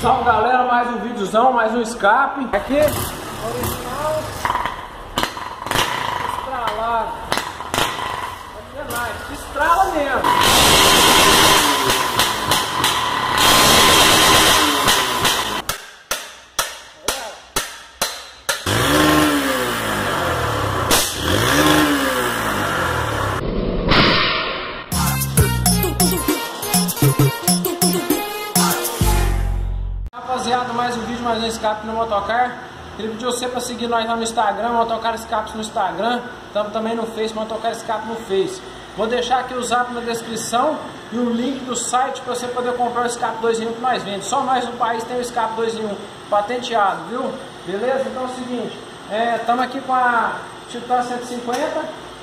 Salve galera, mais um videozão, mais um escape. Aqui, original, estralado. Aqui é nice, estrala mesmo. Rapaziada, mais um vídeo, mais um escape no Motocar. Queria pedir você para seguir nós lá no Instagram, Motocar Escapes no Instagram. Estamos também no Face, Motocar Escapes no Face. Vou deixar aqui o zap na descrição e o link do site para você poder comprar o escape 2 em 1 que nós vende. Só nós no país tem o escape 2 em 1 patenteado, viu? Beleza? Então é o seguinte, estamos aqui com a Titan 150.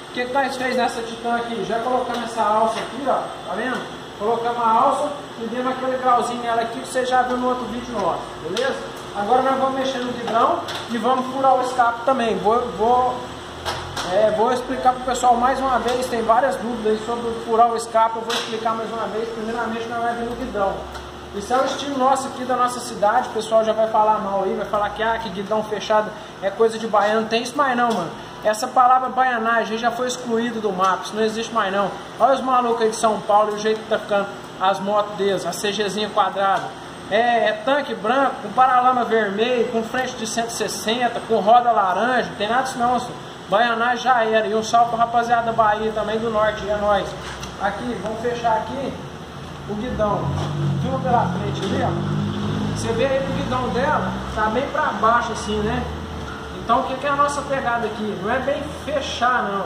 O que nós fez nessa Titan aqui? Já colocamos essa alça aqui, ó, tá vendo? Colocamos a alça e demos aquele grauzinho nela aqui que você já viu no outro vídeo nosso, beleza? Agora nós vamos mexer no vidrão e vamos furar o escape também. Vou explicar para o pessoal mais uma vez, tem várias dúvidas sobre furar o escape, eu vou explicar mais uma vez. Primeiramente nós vamos ver no guidão. Isso é o estilo nosso aqui da nossa cidade, o pessoal já vai falar mal aí, vai falar que, ah, que guidão fechado é coisa de baiano, não tem isso mais não, mano. Essa palavra baianagem já foi excluída do mapa, isso não existe mais não. Olha os malucos aí de São Paulo e o jeito que tá ficando as motos deles, a CGzinha quadrada. É tanque branco, com paralama vermelho, com frente de 160, com roda laranja, não tem nada disso não, senhor. Baianagem já era. E um salve pra rapaziada da Bahia também, do norte, e é nóis. Aqui, vamos fechar aqui o guidão, filma pela frente ali, ó. Você vê aí o guidão dela, tá bem pra baixo assim, né? Então o que é a nossa pegada aqui? Não é bem fechar não,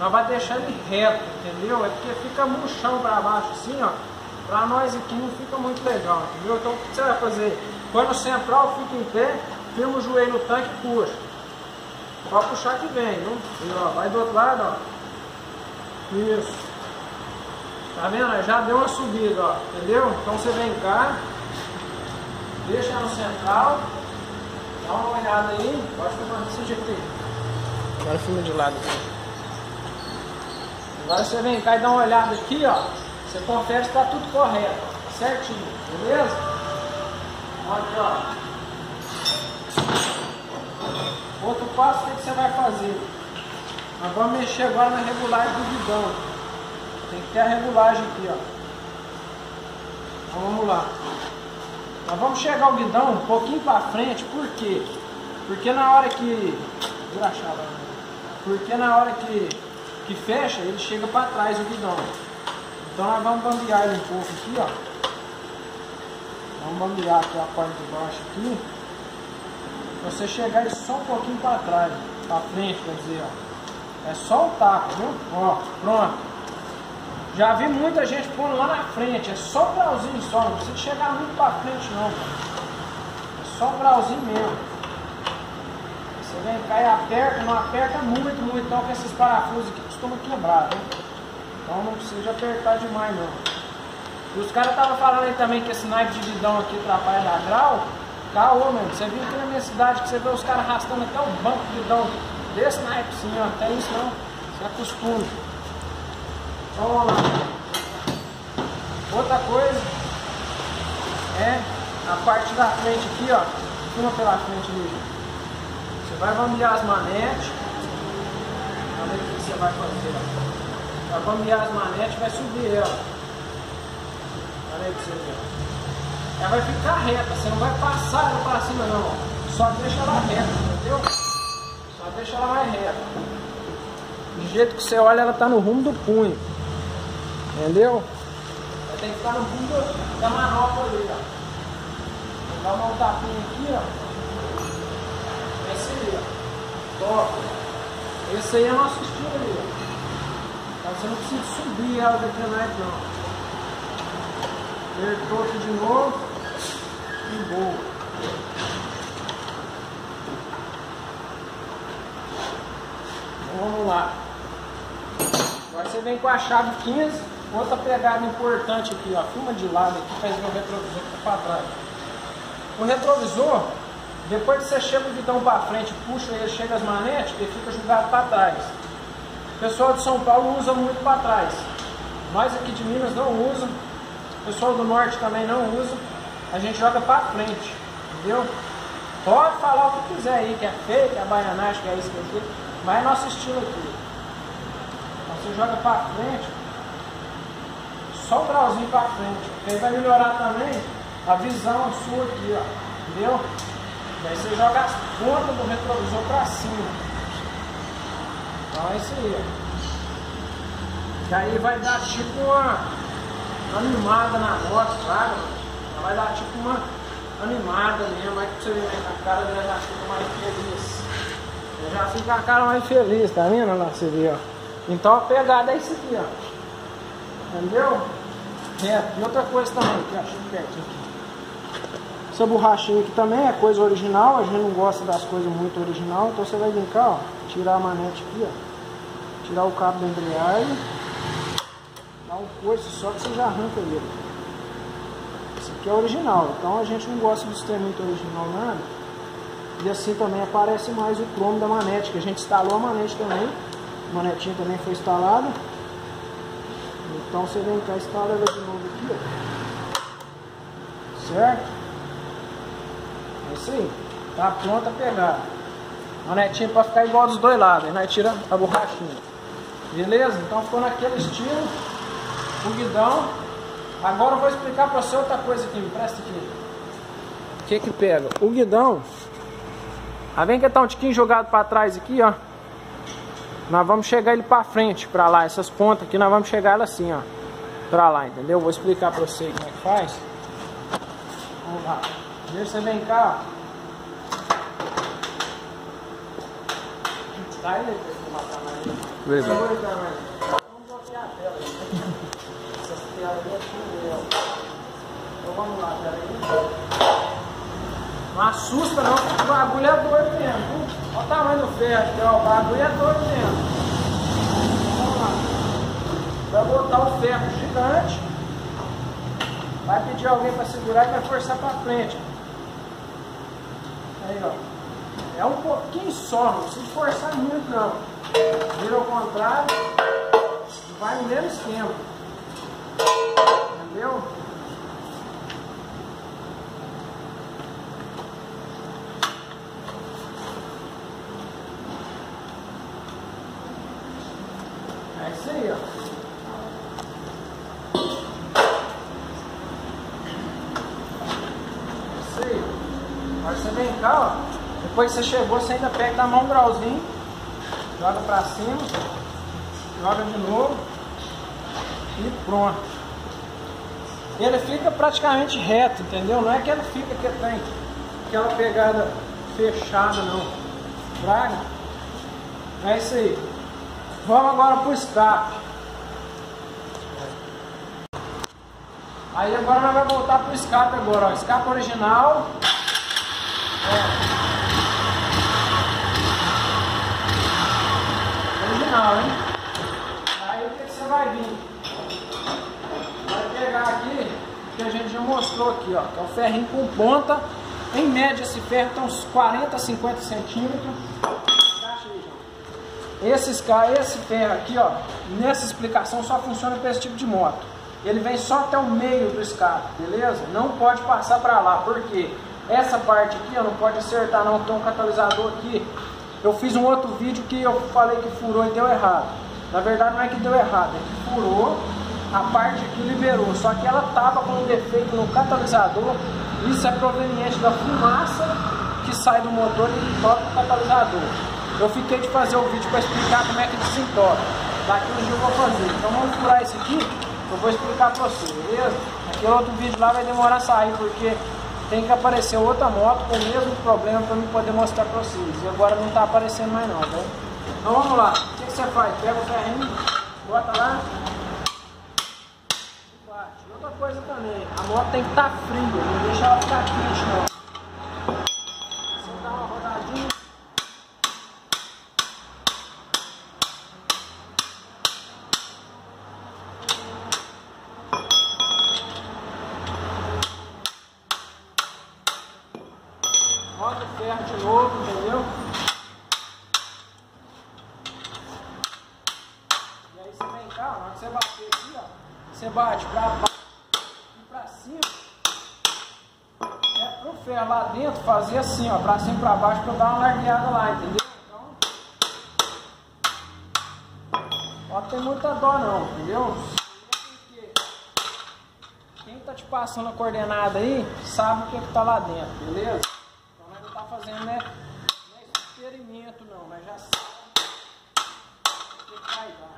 nós vai deixar ele reto, entendeu? É porque fica murchão pra baixo assim, ó. Pra nós aqui não fica muito legal, entendeu? Então o que você vai fazer? Põe no central, fica em pé, firma o joelho no tanque e puxa. Pode puxar que vem, viu? E, ó, vai do outro lado, ó. Isso. Tá vendo? Já deu uma subida, ó, entendeu? Então você vem cá, deixa no central, dá uma olhada aí, pode filmar desse jeito aí. Agora filma de lado aqui. Agora você vem cá e dá uma olhada aqui, ó. Você confere que tá tudo correto, certinho, beleza? Olha aqui, ó. Outro passo, o que você vai fazer? Nós vamos mexer agora na regulagem do guidão. Tem que ter a regulagem aqui, ó. Então, vamos lá. Nós vamos chegar o guidão um pouquinho pra frente, por quê? Porque na hora que... Porque na hora que fecha, ele chega pra trás o guidão. Então nós vamos bambear ele um pouco aqui, ó. Vamos bambear aqui a parte de baixo aqui. Pra você chegar ele só um pouquinho pra trás, pra frente, quer dizer, ó. É só o taco, viu? Ó, pronto. Já vi muita gente pondo lá na frente, é só um grauzinho só, não precisa chegar muito pra frente não, cara. É só um grauzinho mesmo. Você vem cá e aperta, não aperta muito não, porque esses parafusos aqui costumam quebrar, né? Então não precisa apertar demais não. E os caras estavam falando aí também que esse naipe de guidão aqui atrapalha da grau. Caô, mano, você viu aqui na minha cidade que você vê os caras arrastando até um banco de guidão desse naipe, sim, ó, até isso não, se acostuma. Vamos lá. Outra coisa é a parte da frente aqui, ó. Filma pela frente ali. Você vai bambear as manetes. Olha o que você vai fazer, ó. Vai bambear as manetes, vai subir ela. Olha aí pra você ver. Ela vai ficar reta, você não vai passar ela pra cima não, ó. Só deixa ela reta, entendeu? Só deixa ela mais reta. Do jeito que você olha, ela tá no rumo do punho. Entendeu? Vai ter que ficar no fundo da manopla ali, ó. Vou dar um tapinha aqui, ó. Esse aí, ó. Top. Esse aí é nosso estilo ali, ó. Então você não precisa subir ela daqui na época, não. Apertou aqui de novo. E boa. Então vamos lá. Agora você vem com a chave 15. Outra pegada importante aqui, ó, filma de lado aqui, faz o retrovisor que tá pra trás. O retrovisor, depois que você chega o guidão pra frente, puxa ele, chega as manetes, ele fica jogado pra trás. O pessoal de São Paulo usa muito pra trás. Nós aqui de Minas não usa. O pessoal do Norte também não usa. a gente joga pra frente, entendeu? Pode falar o que quiser aí, que é feio, que é baianagem, que é isso, que é aquilo, mas é nosso estilo aqui. Então, você joga pra frente, só um grauzinho pra frente, porque aí vai melhorar também a visão sua aqui, ó, entendeu? E aí você joga as pontas do retrovisor pra cima. Então é isso aí, ó. E aí vai dar tipo uma animada na moto, claro. Vai dar tipo uma animada mesmo. Vai que você vê a cara dela já fica mais feliz. Eu já fico com a cara mais feliz, tá vendo? Lá você vê, ó. Então a pegada é isso aqui, ó. Entendeu? É, e outra coisa também, aqui, ó. Deixa eu pegar aqui. Essa borrachinha aqui também é coisa original. A gente não gosta das coisas muito original. Então você vai vir cá, ó. Tirar a manete aqui, ó. Tirar o cabo da embreagem. Dá um coice só que você já arranca ele. Isso aqui é original. Então a gente não gosta de ter muito original nada. E assim também aparece mais o cromo da manete. Que a gente instalou a manete também. A manetinha também foi instalada. Então você vem cá e instala ela de novo aqui, ó. Certo? É isso aí. Tá pronta a pegada. A manetinha para ficar igual dos dois lados, aí nós tira a borrachinha. Beleza? Então ficou naquele estilo, o guidão. Agora eu vou explicar para você outra coisa aqui, me presta aqui. O que que pega? O guidão, aí vem que tá um tiquinho jogado para trás aqui, ó. Nós vamos chegar ele para frente, para lá, essas pontas aqui, nós vamos chegar ela assim, ó. Para lá, entendeu? Vou explicar para você como é que faz. Vamos lá. Primeiro você vem cá, ó. Beleza. Então vamos lá, peraí. Não assusta não, o bagulho é doido mesmo. Olha o tamanho do ferro, ó, o bagulho é doido mesmo. Vamos lá. Vai botar o ferro gigante. Vai pedir alguém para segurar e vai forçar para frente. Aí, ó. É um pouquinho só, não precisa forçar muito não. Vira ao contrário, vai no mesmo esquema. Entendeu? É isso aí, ó. É isso aí. Agora você vem cá, ó. Depois que você chegou, você ainda pega na mão um grauzinho, joga pra cima, joga de novo e pronto. Ele fica praticamente reto, entendeu? Não é que ele fica que tem aquela pegada fechada, não. Fraga. É isso aí. Vamos agora pro escape. Aí agora nós vamos voltar pro escape agora, ó. Escape original. É. Não, hein? Aí o que que você vai vir? Vai pegar aqui o que a gente já mostrou aqui, ó. Que é o ferrinho com ponta. Em média esse ferro tem uns 40, 50 centímetros. Esse ferro aqui, ó, nessa explicação só funciona para esse tipo de moto. Ele vem só até o meio do escape, beleza? Não pode passar para lá, porque essa parte aqui, ó, não pode acertar não, tem um catalisador aqui. Eu fiz um outro vídeo que eu falei que furou e deu errado. Na verdade não é que deu errado, é que furou, a parte aqui liberou. Só que ela estava com um defeito no catalisador. Isso é proveniente da fumaça que sai do motor e entope o catalisador. Eu fiquei de fazer o vídeo para explicar como é que desentope. Daqui um dia eu vou fazer. Então vamos furar esse aqui, eu vou explicar para você, beleza? Aquele outro vídeo lá vai demorar a sair, porque... tem que aparecer outra moto com o mesmo problema para eu poder mostrar para vocês. E agora não está aparecendo mais não, tá? Então vamos lá. O que que você faz? Pega o ferrinho, bota lá e bate. E outra coisa também, a moto tem que estar fria, não deixa ela ficar quente não. Você dá uma rodadinha. De novo, entendeu? E aí você vem cá, na hora que você bater aqui, ó, você bate pra baixo e pra cima. ferro lá dentro, fazer assim, ó, pra cima e pra baixo, pra eu dar uma largueada lá, entendeu? Então, ó, não tem muita dó não, entendeu? Quem tá te passando a coordenada aí, sabe o que que tá lá dentro, beleza? Então, nós não tá fazendo, né, experimento não, mas já sabe o que vai dar.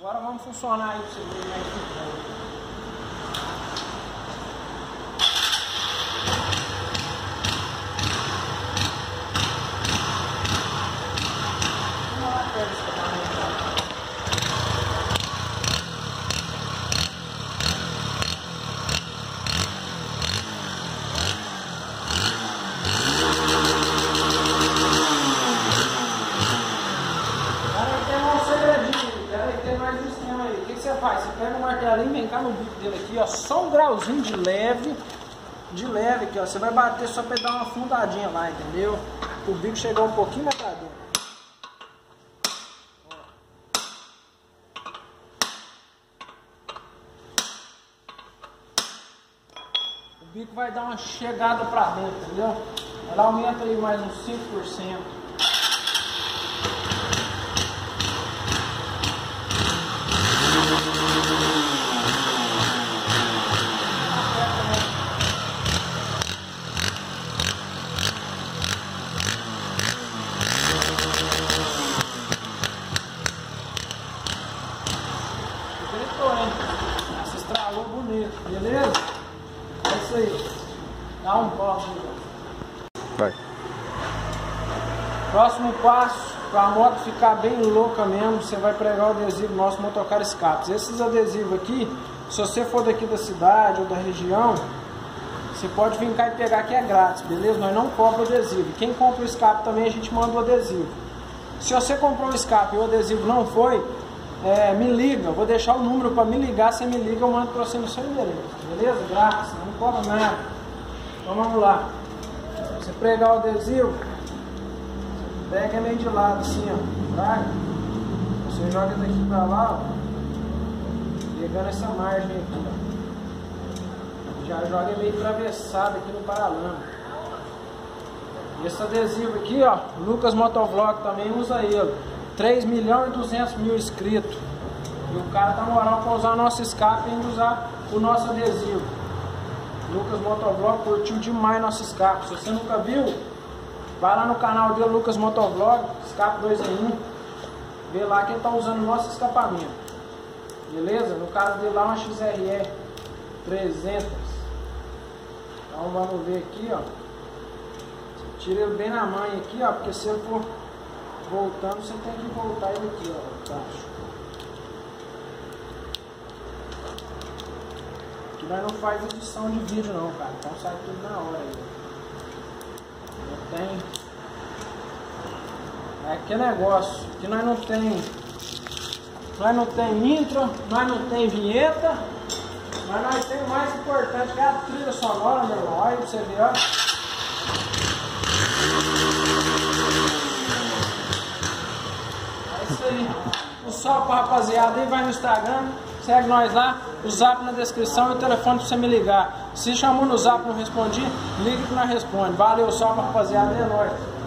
Agora vamos funcionar aí pra você ver mais só um grauzinho de leve aqui, ó, você vai bater só pra dar uma fundadinha lá, entendeu? O bico chegou um pouquinho mais pra dentro. O bico vai dar uma chegada pra dentro, entendeu? Ela aumenta aí mais uns 5%. Beleza? É isso aí. Dá um passo. Vai. Próximo passo, para a moto ficar bem louca mesmo, você vai pregar o adesivo nosso Motocar Escapes. Esses adesivos aqui, se você for daqui da cidade ou da região, você pode vir cá e pegar, que é grátis, beleza? Nós não cobramos adesivo. Quem compra o escape também, a gente manda o adesivo. Se você comprou o escape e o adesivo não foi, me liga, eu vou deixar o número para me ligar, você me liga, eu mando para você no seu endereço, beleza? Grátis, não cobra nada. Então vamos lá. Você pregar o adesivo, você pega meio de lado assim, ó, tá? Você joga daqui para lá, ó, pegando essa margem aqui, ó. Já joga meio atravessado aqui no paralama. E esse adesivo aqui, ó, Lucas Motovlog também usa ele. 3.200.000 inscritos. E o cara tá moral pra usar o nosso escape e ainda usar o nosso adesivo. Lucas Motovlog curtiu demais nosso escape. Se você nunca viu, vai lá no canal dele, Lucas Motovlog, escape 2 em 1. Vê lá que ele tá usando o nosso escapamento. Beleza? No caso dele lá, uma XRE 300. Então vamos ver aqui, ó. Você tira ele bem na manha aqui, ó, porque se ele for voltando, você tem que voltar ele aqui, ó, baixo. Aqui nós não faz edição de vídeo não, cara. Então sai tudo na hora aí. Não tem. É aquele negócio. Aqui nós não tem. Nós não tem intro, nós não tem vinheta. Mas nós tem o mais importante, que é a trilha sonora, meu. Olha aí pra você ver, ó. O salve pra rapaziada aí, vai no Instagram, segue nós lá, o zap na descrição e o telefone pra você me ligar. Se chamou no zap e não respondi, liga que nós responde. Valeu, salve pra rapaziada, é nóis.